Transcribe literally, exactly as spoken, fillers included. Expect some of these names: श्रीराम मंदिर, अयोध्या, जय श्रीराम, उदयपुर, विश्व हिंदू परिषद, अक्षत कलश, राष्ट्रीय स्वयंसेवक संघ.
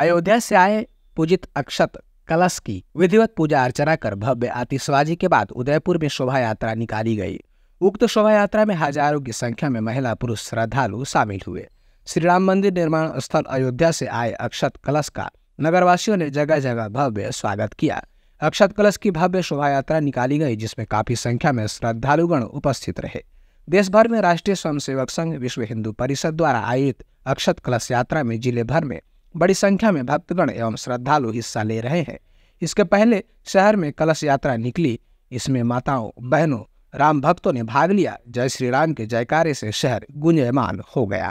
अयोध्या से आए पूजित अक्षत कलश की विधिवत पूजा अर्चना कर भव्य आतिशबाजी के बाद उदयपुर में शोभा यात्रा निकाली गई। उक्त शोभा यात्रा में हजारों की संख्या में महिला पुरुष श्रद्धालु शामिल हुए। श्रीराम मंदिर निर्माण स्थल अयोध्या से आए अक्षत कलश का नगरवासियों ने जगह जगह भव्य स्वागत किया। अक्षत कलश की भव्य शोभा यात्रा निकाली गई, जिसमें काफी संख्या में श्रद्धालुगण उपस्थित रहे। देश भर में राष्ट्रीय स्वयंसेवक संघ विश्व हिंदू परिषद द्वारा आयोजित अक्षत कलश यात्रा में जिले भर में बड़ी संख्या में भक्तगण एवं श्रद्धालु हिस्सा ले रहे हैं। इसके पहले शहर में कलश यात्रा निकली, इसमें माताओं, बहनों, राम भक्तों ने भाग लिया। जय श्री राम के जयकारे से शहर गुंजयमान हो गया।